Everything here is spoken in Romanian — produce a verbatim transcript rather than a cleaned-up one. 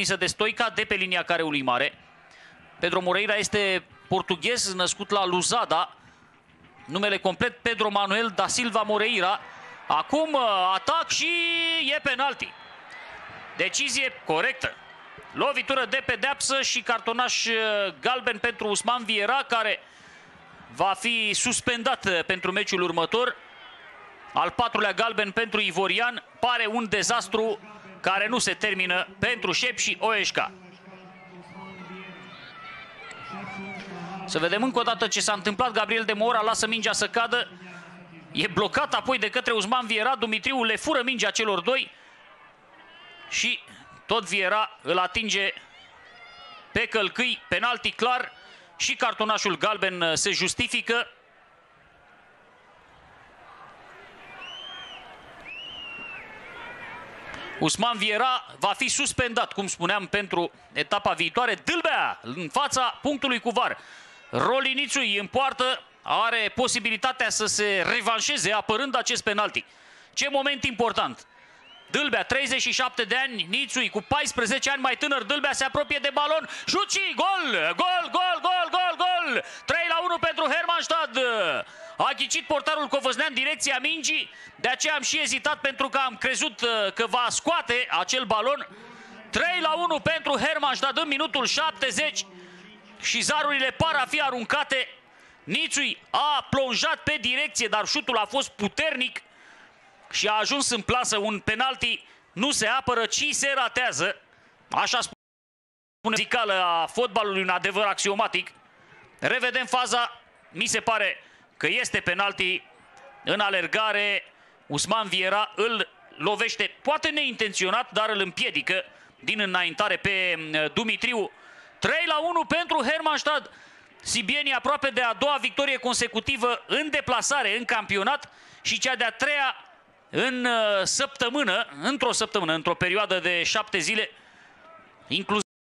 prinsă de Stoica de pe linia careului mare. Pedro Moreira este portughez, născut la Luzada, numele complet Pedro Manuel da Silva Moreira. Acum atac și e penalti. Decizie corectă. Lovitură de pedeapsă și cartonaș galben pentru Ousmane Viera, care va fi suspendat pentru meciul următor. Al patrulea galben pentru ivorian. Pare un dezastru care nu se termină pentru Șep și Oeșca. Să vedem încă o dată ce s-a întâmplat. Gabriel de Moura lasă mingea să cadă. E blocat apoi de către Ousmane Viera. Dumitriu le fură mingea celor doi. Și tot Viera îl atinge pe călcâi. Penalti clar și cartonașul galben se justifică. Ousmane Viera va fi suspendat, cum spuneam, pentru etapa viitoare. Dâlbea în fața punctului cu var. Roli Nițui în poartă are posibilitatea să se revanșeze apărând acest penalti. Ce moment important! Dâlbea, treizeci și șapte de ani, Nițui cu paisprezece ani mai tânăr. Dâlbea se apropie de balon. Șut și gol! Gol, gol, gol, gol, gol! trei la unu pentru Hermannstadt. A ghicit portarul covăznean direcția mingii. De aceea am și ezitat, pentru că am crezut că va scoate acel balon. trei la unu pentru Hermannstadt în minutul șaptezeci. Și zarurile par a fi aruncate. Nițui a plonjat pe direcție, dar șutul a fost puternic și a ajuns în plasă. Un penalti nu se apără, ci se ratează. Așa spune muzicală a fotbalului, un adevăr axiomatic. Revedem faza. Mi se pare că este penalti în alergare. Ousmane Viera îl lovește, poate neintenționat, dar îl împiedică din înaintare pe Dumitriu. trei la unu pentru Hermannstadt. Sibienii aproape de a doua victorie consecutivă în deplasare în campionat și cea de-a treia în săptămână, într-o săptămână, într-o perioadă de șapte zile, inclusiv